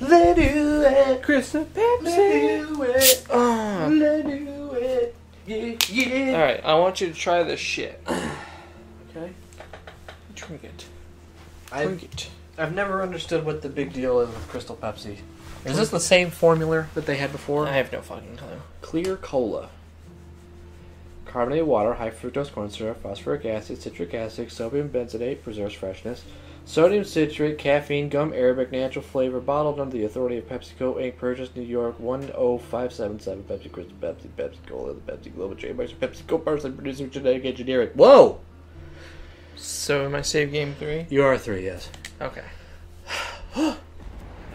Let do it. Crystal Pepsi. Let do it. Let do it. Yeah, yeah. Alright, I want you to try this shit. Okay. Drink it. Drink it. I've never understood what the big deal is with Crystal Pepsi. Is this the same formula that they had before? I have no fucking clue. Clear cola. Carbonated water, high fructose corn syrup, phosphoric acid, citric acid, sodium benzoate, preserves freshness, sodium citrate, caffeine, gum arabic, natural flavor, bottled under the authority of PepsiCo, Inc., Purchase, New York, 10577, Pepsi, Crystal Pepsi, PepsiCo, the Pepsi Global Trademarks, PepsiCo, Parsley, Producer, Genetic Engineering. Whoa! So am I save game 3? You are 3, yes. Okay.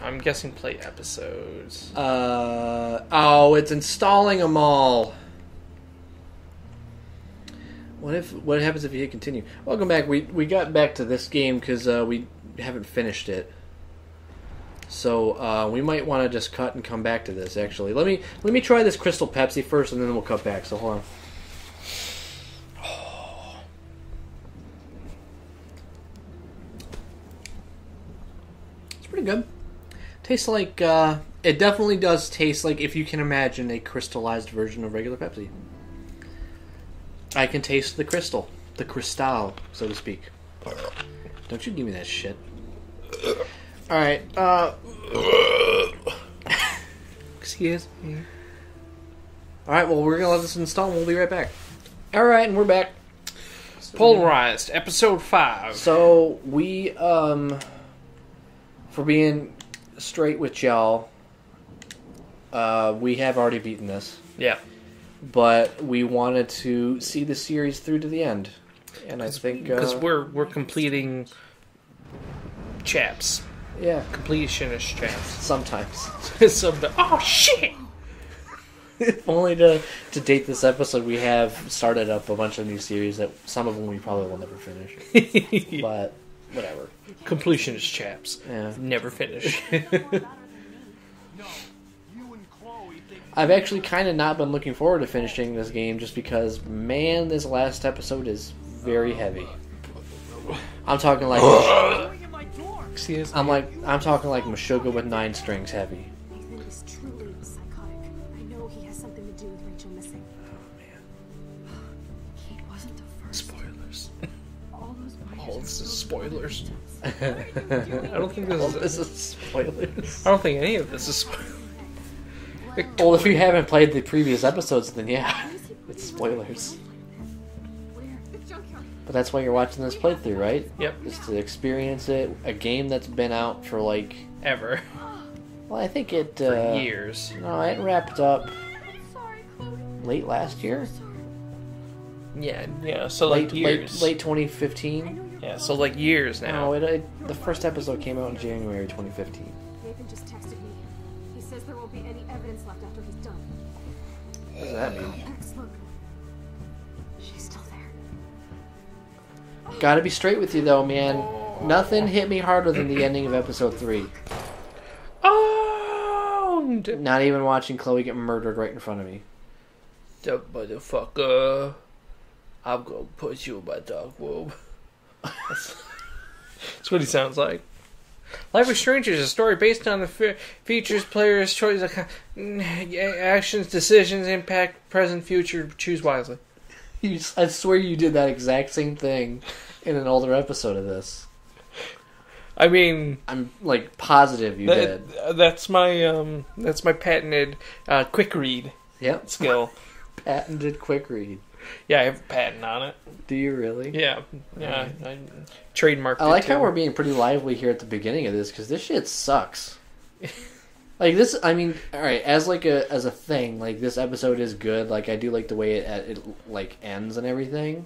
I'm guessing play episodes. Oh, it's installing them all. What happens if you hit continue? Welcome back. We got back to this game because we haven't finished it. So we might want to just cut and come back to this. Actually, let me try this Crystal Pepsi first, and then we'll cut back. So hold on. It's pretty good. Tastes like, it definitely does taste like, if you can imagine, a crystallized version of regular Pepsi. I can taste the crystal. The cristal, so to speak. Don't you give me that shit. Alright, excuse me. Alright, well, we're gonna let this install and we'll be right back. Alright, and we're back. Polarized, episode 5. So, we, for being straight with y'all, we have already beaten this. Yeah. But we wanted to see the series through to the end. And I think... Because we're completing chaps. Yeah. Completionist chaps. Sometimes. Sometimes. Oh, shit! If only to date this episode, we have started up a bunch of new series that some of them we probably will never finish. But... whatever. Completionist chaps. Yeah. Never finish. I've actually kind of not been looking forward to finishing this game just because, man, this last episode is very heavy. I'm talking like... I'm talking like Meshuggah with 9 strings heavy. Spoilers. I don't think any of this is spoilers. Well, if you haven't played the previous episodes, then yeah, it's spoilers. But that's why you're watching this playthrough, right? Yep. Is to experience it. A game that's been out for like ever. Well, I think it for years. No, it wrapped up late last year. Yeah, yeah. So like late 2015. Yeah, so like years now. No, the first episode came out in January 2015. Nathan just texted me. He says there won't be any evidence left after he's done. What does that mean? Look. She's still there. Gotta be straight with you though, man. Nothing hit me harder than the ending of episode 3. Oh! Not even watching Chloe get murdered right in front of me. That motherfucker. I'm gonna put you in my dog room. That's what he sounds like. Life is Strange is a story based on the features, players' choices, actions, decisions, impact, present, future. Choose wisely. I swear you did that exact same thing in an older episode of this. I mean, I'm like positive you did. That's my patented quick read. Yep. Skill. Patented quick read. Yeah, I have a patent on it. Do you really? Yeah. Yeah. Right. I trademarked it. I like how we're being pretty lively here at the beginning of this because this shit sucks. Like this, I mean, all right, as like as a thing, like this episode is good. Like I do like the way it like ends and everything.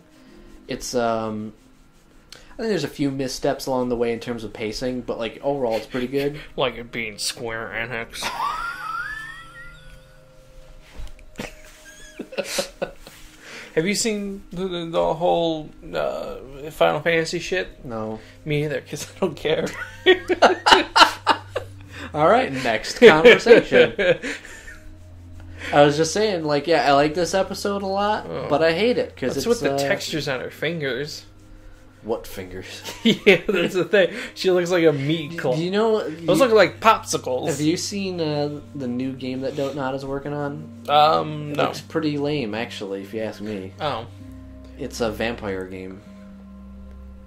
It's I think there's a few missteps along the way in terms of pacing, but like overall it's pretty good. Like it being Square Enix. Have you seen the whole Final Fantasy shit? No. Me either, because I don't care. Alright, next conversation. I was just saying, like, yeah, I like this episode a lot, but I hate it. Because it's with the textures on her fingers. What fingers? Yeah, that's the thing. She looks like a meat clump. Do you know... Those look like popsicles. Have you seen the new game that Dontnod is working on? No. It looks pretty lame, actually, if you ask me. Oh. It's a vampire game.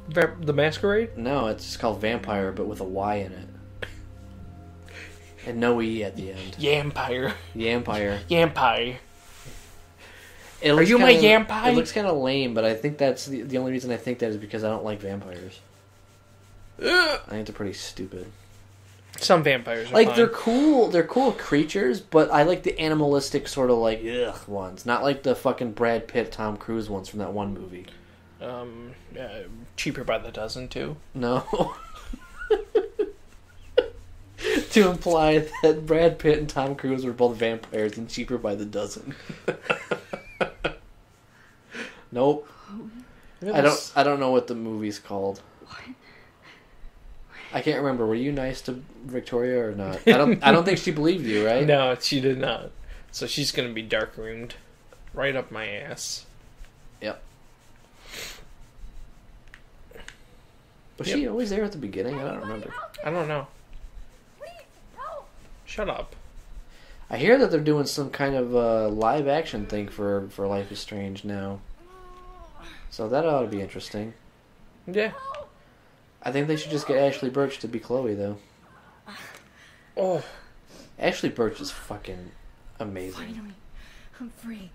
The Masquerade? No, it's just called Vampire, but with a Y in it. And no E at the end. Yampire. Yampire. Yampire. Are you my Yampire? It looks kind of lame, but I think that's the only reason I think that is because I don't like vampires. I think they're pretty stupid. Some vampires are like fine. They're cool. They're cool creatures, but I like the animalistic sort of like ugh ones, not like the fucking Brad Pitt, Tom Cruise ones from that one movie. Cheaper by the dozen too. No. To imply that Brad Pitt and Tom Cruise were both vampires and Cheaper by the Dozen. Nope. Really? I don't know what the movie's called. What? I can't remember. Were you nice to Victoria or not? I don't think she believed you, right? No, she did not. So she's going to be dark roomed right up my ass. Yep. Was she always there at the beginning? I don't remember. I don't know. Shut up. I hear that they're doing some kind of live action thing for Life is Strange now. So that ought to be interesting. Yeah. I think they should just get Ashly Burch to be Chloe, though. Oh. Ashly Burch is fucking amazing. Finally, I'm free.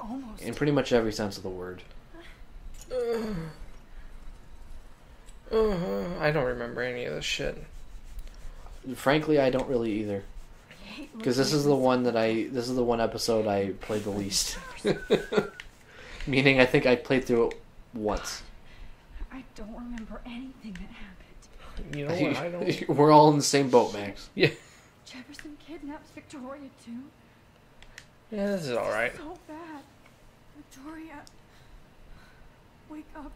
Almost. In pretty much every sense of the word. I don't remember any of this shit. Frankly, I don't really either. Because this is the one episode I played the least. Meaning, I think I played through it once. I don't remember anything that happened. You know what? I don't. We're all in the same boat, Max. Yeah. Jefferson kidnaps Victoria too. Yeah, this is all right. This is so bad, Victoria. Wake up.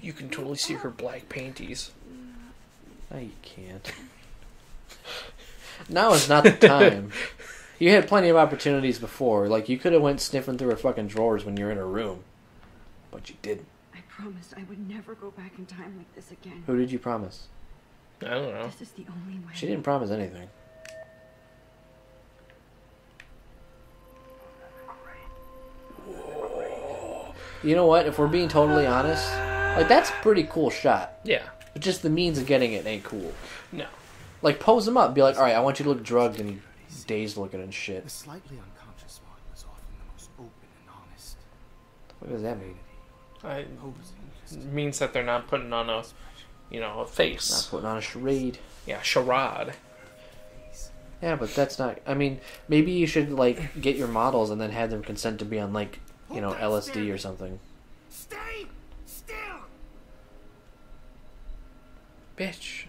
You can totally see her black panties. No, you can't. Now is not the time. You had plenty of opportunities before. Like, you could have went sniffing through her fucking drawers when you were in her room. But you didn't. I promised I would never go back in time like this again. Who did you promise? I don't know. This is the only way. She didn't promise anything. Whoa. You know what? If we're being totally honest, like, that's a pretty cool shot. Yeah. But just the means of getting it ain't cool. No. Like, pose him up. Be like, alright, I want you to look drugged and dazed looking and shit. The slightly unconscious one was often the most open and honest. What does that mean? It means that they're not putting on a, you know, a face. Not putting on a charade. Yeah, charade. Yeah, but that's not... I mean, maybe you should, like, get your models and then have them consent to be on, like, you know, LSD or something. Stay still! Bitch.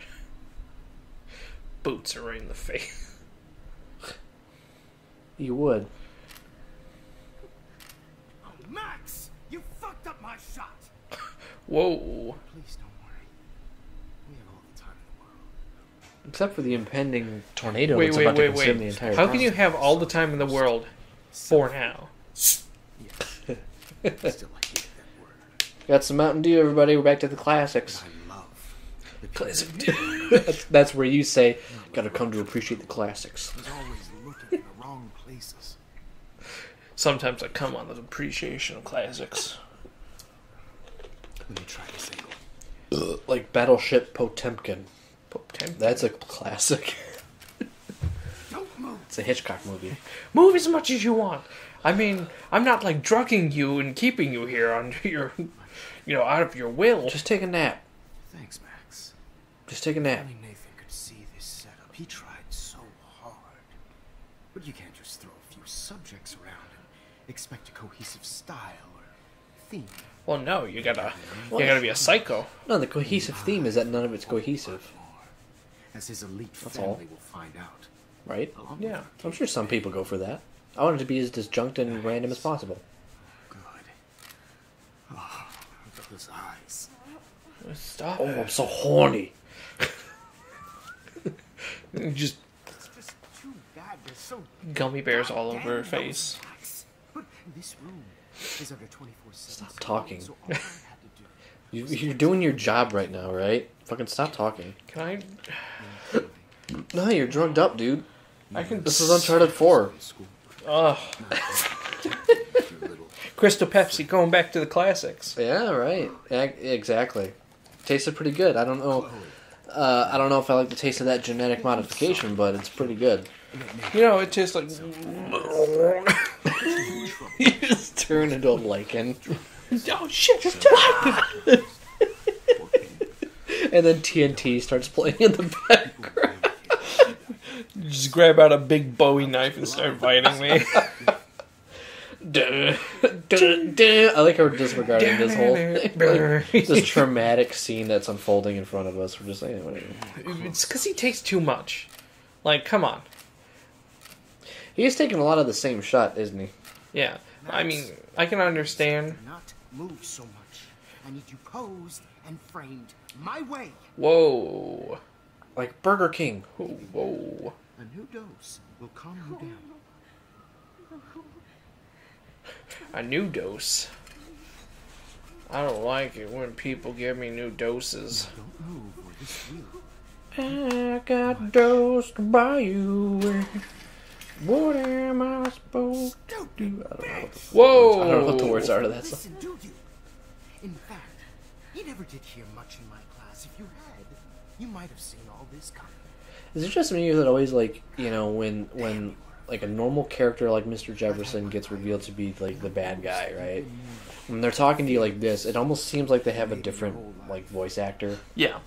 Boots are right in the face. You would. Oh, Max! You fucked up my shot! Whoa. Please don't worry. We have all the time in the world. Except for the impending tornado that's about to consume the entire How can you have all the time in the world for now? Yeah. I still like that word. Got some Mountain Dew, everybody. We're back to the classics. That's where you say, gotta come to appreciate the classics. Sometimes I come on the appreciation of classics. Let me try to say, like Battleship Potemkin. Potemkin. That's a classic. Don't move. It's a Hitchcock movie. Move as much as you want. I mean, I'm not like drugging you and keeping you here on your, you know, out of your will. Just take a nap. Thanks, man. Just take a nap. Only Nathan could see this setup. He tried so hard. But you can't just throw a few subjects around and expect a cohesive style or theme. Well, no, you gotta be a psycho. No, the cohesive theme is that none of it's cohesive. As his elite family will find out. Right? Yeah. I'm sure some people go for that. I want it to be as disjunct and random as possible. Good. Oh, those eyes. Stop. Oh, I'm so horny. Just gummy bears all over her face. But this room is under 24/7. Stop talking. So all I had to do you're doing your job right now, right? Fucking stop talking. Can I? No, you're drugged up, dude. I can. This is Uncharted 4. Ugh. Crystal Pepsi, going back to the classics. Yeah, right. Exactly. Tasted pretty good. I don't know. I don't know if I like the taste of that genetic modification, but it's pretty good. You know, it tastes like... You just turn into a lichen. Oh, shit, it's time! And then TNT starts playing in the background. You just grab out a big Bowie knife and start fighting me. I like how we're disregarding this whole thing. Like, this traumatic scene that's unfolding in front of us. We're just like, whatever. It's because he takes too much. Like, come on. He's taking a lot of the same shot, isn't he? Yeah. I mean, I can understand. Not move so much. I need you posed and framed my way. Whoa. Like Burger King. Whoa. A new dose will calm you down. A new dose? I don't like it when people give me new doses. Don't move or this will. I got dosed by you. What am I supposed to do? I don't know. Whoa! I don't know what the words are to that song. In fact, you never did hear much in my class. If you had, you might have seen all this coming. Is it just me that always, like, you know, when like a normal character like Mr. Jefferson gets revealed to be like the bad guy, right? When they're talking to you like this, it almost seems like they have a different like voice actor. Yeah.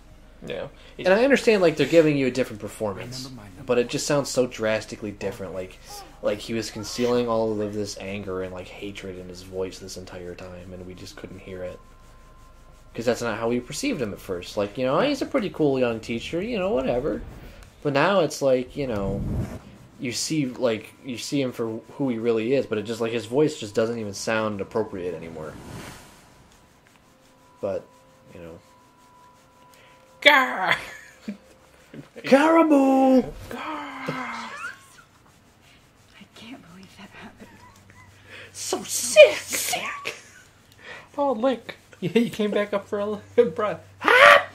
Yeah. And I understand, like, they're giving you a different performance, but it just sounds so drastically different. Like he was concealing all of this anger and, like, hatred in his voice this entire time, and we just couldn't hear it. Because that's not how we perceived him at first. Like, you know, he's a pretty cool young teacher, you know, whatever. But now it's like, you know, you see him for who he really is, but it just, like, his voice just doesn't even sound appropriate anymore. But, you know... Gah! Caribou! Gah! I can't believe that happened. So sick! Sick! Oh, Link. Yeah, you came back up for a breath. Ah!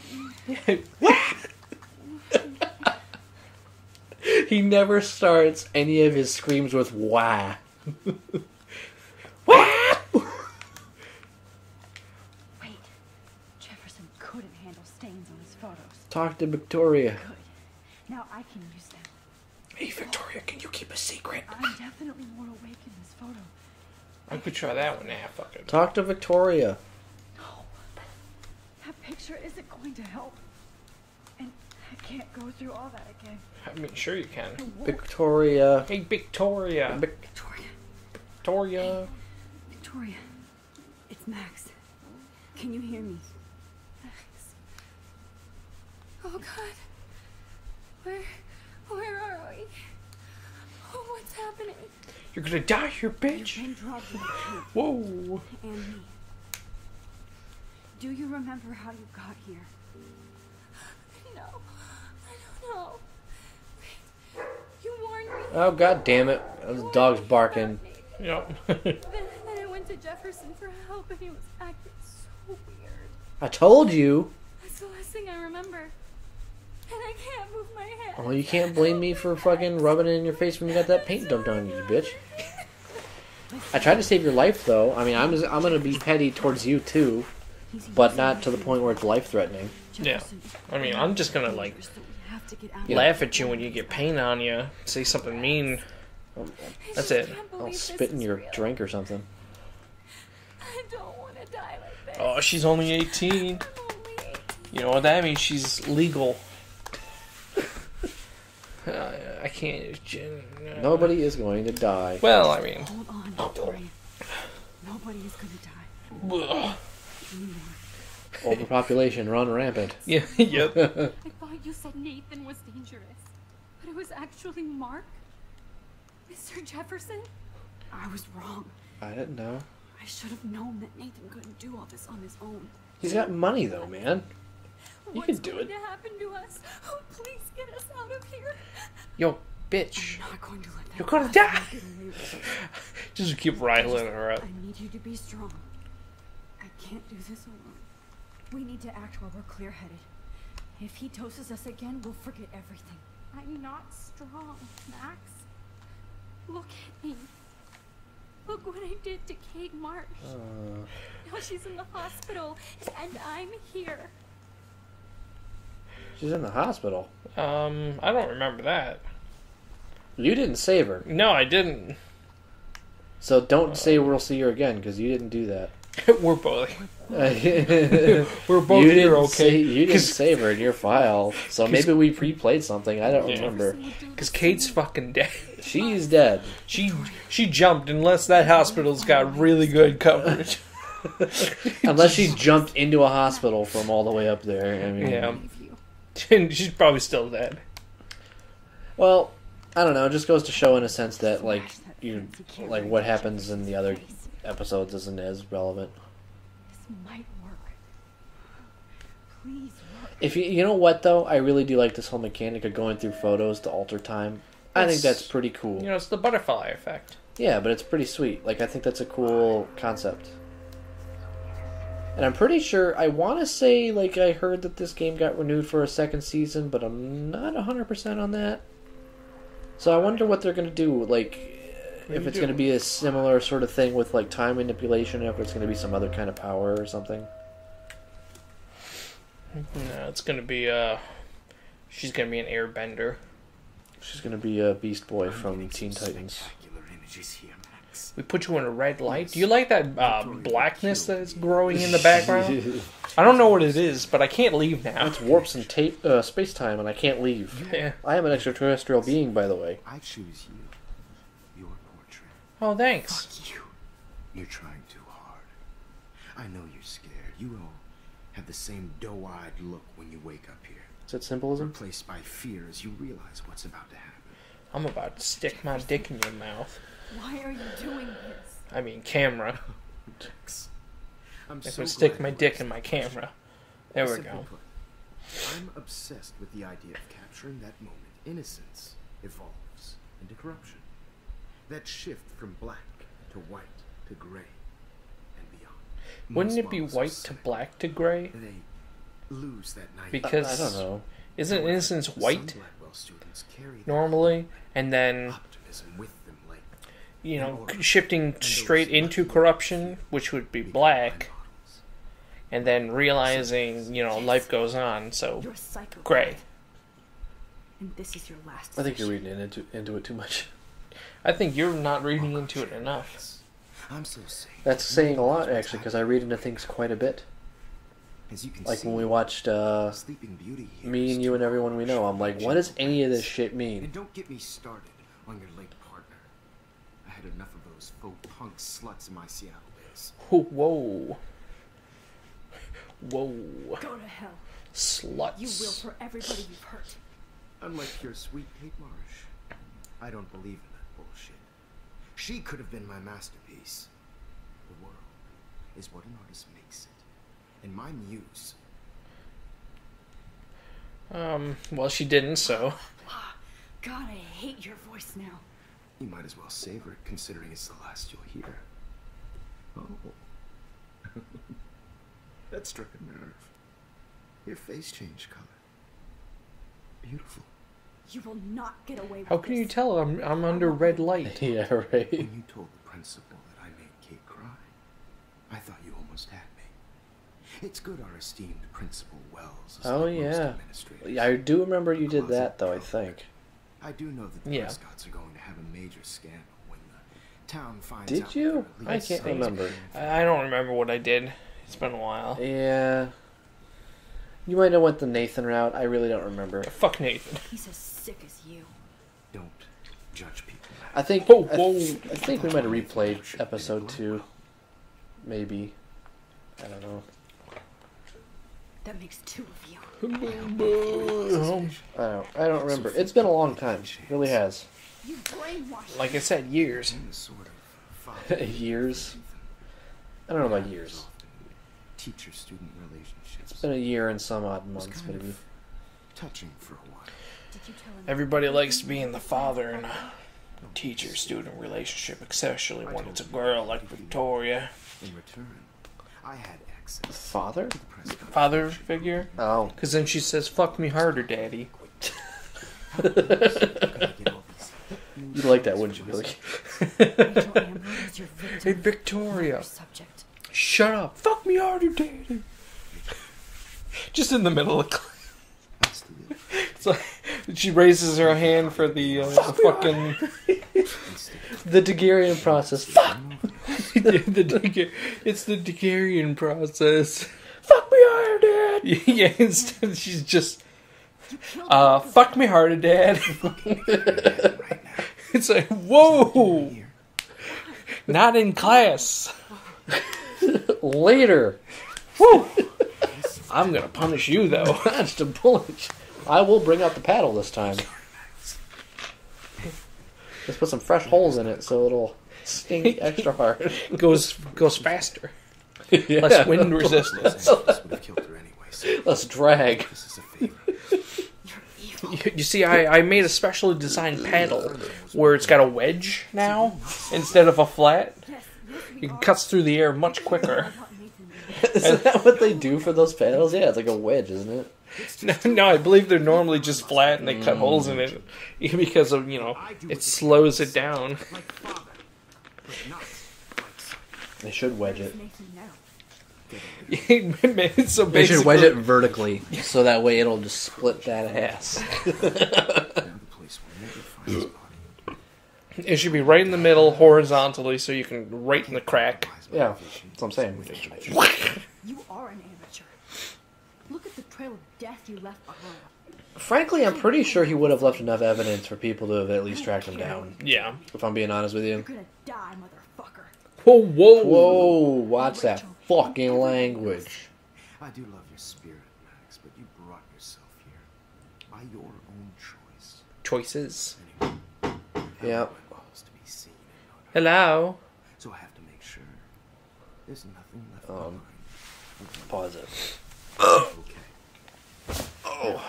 He never starts any of his screams with wah. Wah! Talk to Victoria. Good. Now I can use them. Hey, Victoria, can you keep a secret? I'm definitely more awake in this photo. I could try that one. Nah, fuck it. Talk to Victoria. No. That picture isn't going to help. And I can't go through all that again. I mean, sure you can. Victoria. Hey, Victoria. Victoria. Victoria. Hey, Victoria. It's Max. Can you hear me? Oh, God. Where are we? Oh, what's happening? You're gonna die here, bitch. Whoa. And me. Do you remember how you got here? No. I don't know. Wait. You warned me. Oh, God damn it. The dog's barking. Yep. Then I went to Jefferson for help, and he was acting so weird. I told you. That's the last thing I remember. And I can't move my head. Oh, you can't blame me for fucking rubbing it in your face when you got that paint dumped on you, bitch. I tried to save your life, though. I mean, I'm gonna be petty towards you too, but not to the point where it's life-threatening. Yeah, I mean, I'm just gonna like laugh at you when you get paint on you, say something mean. That's it. I'll spit in your drink or something. I don't want to die like this. Oh, she's only 18. You know what that means? She's legal. I can't. Nobody is going to die. Well, I mean. Hold on, Victoria. Nobody is going to die. Overpopulation run rampant. Yeah. Yep. I thought you said Nathan was dangerous, but it was actually Mark, Mr. Jefferson. I was wrong. I didn't know. I should have known that Nathan couldn't do all this on his own. He's got money, though, man. You can do it. What's going to happen to us? Oh, please get us out of here. Yo, bitch. I'm not going to let that You're gonna die. Just keep riling her up. I need you to be strong. I can't do this alone. We need to act while we're clear-headed. If he doses us again, we'll forget everything. I'm not strong, Max. Look at me. Look what I did to Kate Marsh. Now she's in the hospital, and I'm here. She's in the hospital? I don't remember that. You didn't save her. No, I didn't. So don't say we'll see her again, because you didn't do that. We're both. We're both you here, okay? You didn't save her in your file, so maybe we pre-played something. I don't remember. Because Kate's fucking dead. She's dead. She jumped, unless that hospital's got really good coverage. Unless she jumped into a hospital from all the way up there. I mean, yeah. She's probably still dead. Well, I don't know. It just goes to show, in a sense, that like what happens in the other episodes isn't as relevant. This might work. Please work. If you know what though, I really do like this whole mechanic of going through photos to alter time. I think that's pretty cool. You know, it's the butterfly effect. Yeah, but it's pretty sweet. Like, I think that's a cool concept. And I'm pretty sure, I want to say, like, I heard that this game got renewed for a second season, but I'm not 100% on that. So I wonder what they're going to do, like, if it's going to be a similar sort of thing with, like, time manipulation, if it's going to be some other kind of power or something. No, it's going to be, she's going to be an airbender. She's going to be a Beast Boy from Teen Titans. We put you in a red light. Do you like that blackness that's growing in the background? I don't know what it is, but I can't leave now. It's warps and tape, space-time, and I can't leave. Yeah. I am an extraterrestrial being, by the way. I choose you. Oh, thanks. Fuck you. You're trying too hard. I know you're scared. You all have the same doe-eyed look when you wake up here. Is that symbolism? Replaced by fear as you realize what's about to happen. I'm about to stick my dick in your mouth. Why are you doing this? I mean, camera. I'm so stick my dick in my camera. There we go. I'm obsessed with the idea of capturing that moment. Innocence evolves into corruption. That shift from black to white to gray and beyond. Wouldn't it be white to black to gray? They lose that night. Because I don't know. Isn't innocence white normally? And then, you know, shifting straight into corruption, which would be black. And then realizing, you know, life goes on, so gray. And this is your last. I think you're reading into it too much. I think you're not reading into it enough. I'm so sick. That's saying a lot, actually, because I read into things quite a bit. Like when we watched Me and You and Everyone We Know, I'm like, what does any of this shit mean? And don't get me started on your late partner. I had enough of those faux punk sluts in my Seattle days. Whoa. Whoa. Go to hell. Sluts. You will for everybody you've hurt. Unlike your sweet Kate Marsh, I don't believe in that bullshit. She could have been my masterpiece. The world is what an artist makes it. And my muse. Well, she didn't, so. God, I hate your voice now. You might as well savor it, considering it's the last you'll hear. Oh. That struck a nerve. Your face changed color. Beautiful. You will not get away with How can this. You tell I'm under red light? Yeah, right. When you told the principal that I made Kate cry, I thought you almost had me. It's good our esteemed Principal Wells is oh, yeah. I do remember you did that, though, I think. I do know that the Prescotts are going to have a major scandal when the town finds out. Did you? I can't remember. I don't remember what I did. It's been a while. Yeah. You might have went the Nathan route. I really don't remember. Fuck Nathan. He's as sick as you. Don't judge people. I think. Whoa. I think we might have replayed episode 2. Maybe. I don't know. That makes 2 of you. I don't remember. It's been a long time. It really has. Like I said, years. Years. I don't know about years. Teacher-student relationships. It's been a year and some odd months, maybe. Touching for a while. Everybody likes to be in the father and teacher-student relationship, especially when it's a girl like Victoria. In return, I had access. Father? Father figure? Oh. Because then she says, fuck me harder, daddy. You'd like that, wouldn't you, Billy? Hey, Victoria. Shut up. Fuck me harder, daddy. Just in the middle of class. So she raises her hand for the Daguerrean process. Fuck! It's the Daguerrean process. Fuck me hard, Dad! Yeah, instead she's just, fuck me hard, Dad. It's like, whoa! Not in class. Later. Woo! I'm gonna punish you, though. That's the bullet. I will bring out the paddle this time. Let's put some fresh holes in it so it'll sting extra hard. Goes faster. Yeah. Less wind resistance. Less drag. You see, I made a specially designed paddle where it's got a wedge now instead of a flat. It cuts through the air much quicker. Isn't that what they do for those paddles? Yeah, it's like a wedge, isn't it? No, I believe they're normally just flat and they cut holes in it because of, you know, it slows it down. They should wedge it. So they should wedge it vertically so that way it'll just split that ass. It should be right in the middle horizontally so you can right in the crack. Yeah, that's what I'm saying. You are an amateur. Look at the trail of death you left behind. Frankly, I'm pretty sure he would have left enough evidence for people to have at least tracked him down. Yeah. If I'm being honest with you. You're gonna die, motherfucker. Whoa, whoa, whoa. Watch that fucking language. I do love your spirit, Max, but you brought yourself here by your own choice. Choices. Yep. Hello. So I have to make sure there's nothing left. Pause it. Okay. Oh.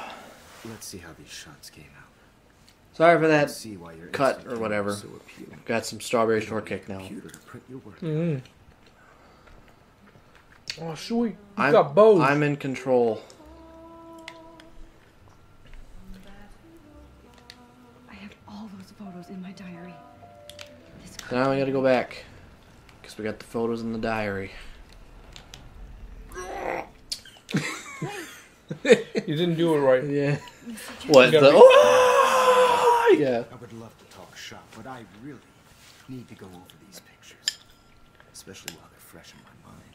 Let's see how these shots came out. Sorry for that cut or whatever. Got some strawberry shortcake now. Oh sweet! You got both. I'm in control. I have all those photos in my diary. Now we gotta go back because we got the photos in the diary. You didn't do it right. Yeah. What the? Oh! Yeah. I would love to talk shop, but I really need to go over these pictures, especially while they're fresh in my mind.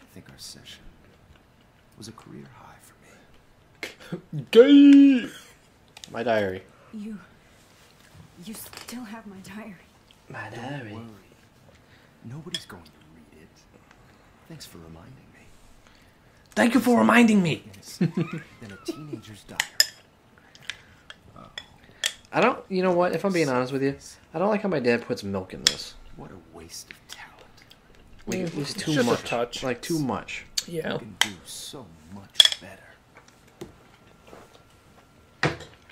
I think our session was a career high for me. Gay. My diary. You still have my diary. My diary. Don't worry. Nobody's going to read it. Thanks for reminding me. Thank you for reminding me. I don't, you know what, if I'm being honest with you, I don't like how my dad puts milk in this. What a waste of talent. Like, it's too much. A touch. Like, too much. Yeah. You can do so much better.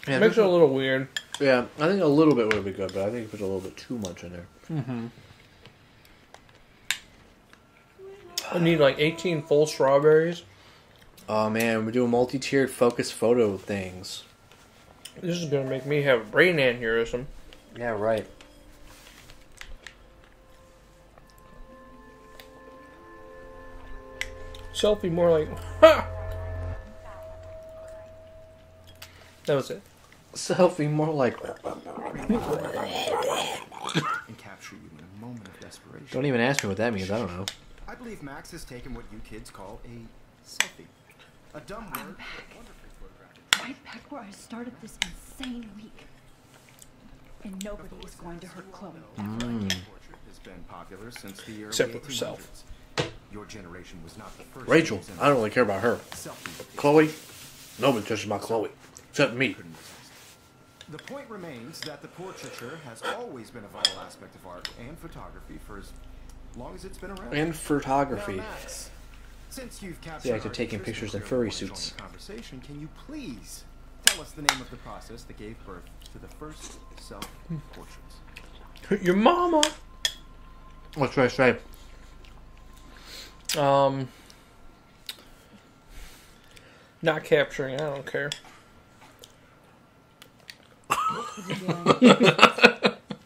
Yeah, it makes it a little weird. Yeah, I think a little bit would be good, but I think you put a little bit too much in there. Mm-hmm. I need like 18 full strawberries. Oh man, we're doing multi-tiered focus photo things. This is gonna make me have a brain aneurysm. Yeah, right. Selfie more like, ha! That was it. Selfie more like, and capture you in a moment of desperation. Don't even ask me what that means, I don't know. I believe Max has taken what you kids call a selfie. A dumb word. I'm back. Right back where I started this insane week. And nobody is going to hurt Chloe. Portrait has been popular since the year except with herself. Your generation was not the first. Rachel, I don't really care about her. Chloe, nobody cares about Chloe. Except me. The point remains that the portraiture has always been a vital aspect of art and photography for his long as it's been around. And photography. Now, Max, since you've captured the act of taking pictures in furry suits. Can you please Tell us the name of the process that gave birth to the first self-portraits. Hit your mama! What should I say? Not capturing, I don't care.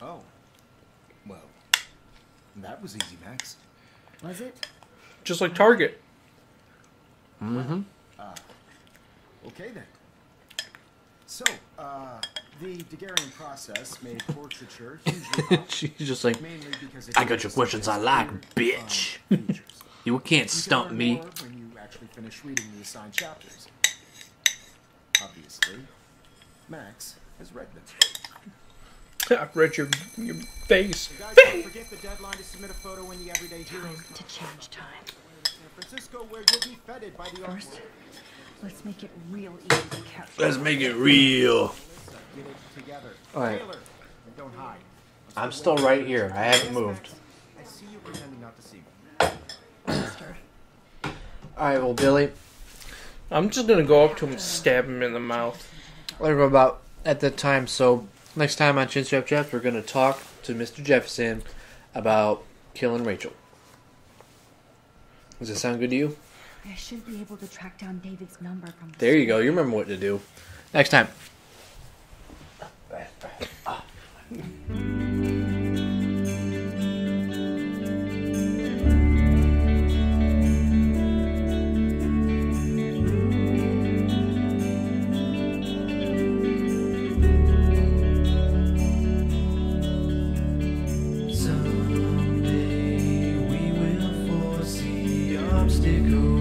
Oh. Well, that was easy, Max. Was it? Just like Target. Mm-hmm. Okay then. So, the Daguerrean process made portraiture hugely. She's just like, I got your questions I like, bitch. You can't stump me. When you actually finish reading the assigned chapters. Obviously, Max has read them. I've read your face. You guys don't forget the deadline to submit a photo in the everyday hearing. To change time. San Francisco, where you'll be feted by the artwork. Let's make it real easy to capture. Let's make it real. All right. I'm still right here. I haven't moved. I see you pretending not to see me. All right, well, Billy. I'm just going to go up to him and stab him in the mouth. Whatever about at that time. So next time on Chin Strap Chaps, we're going to talk to Mr. Jefferson about killing Rachel. Does that sound good to you? I should be able to track down David's number from the There you go. You remember what to do. Next time. Someday we will foresee obstacles.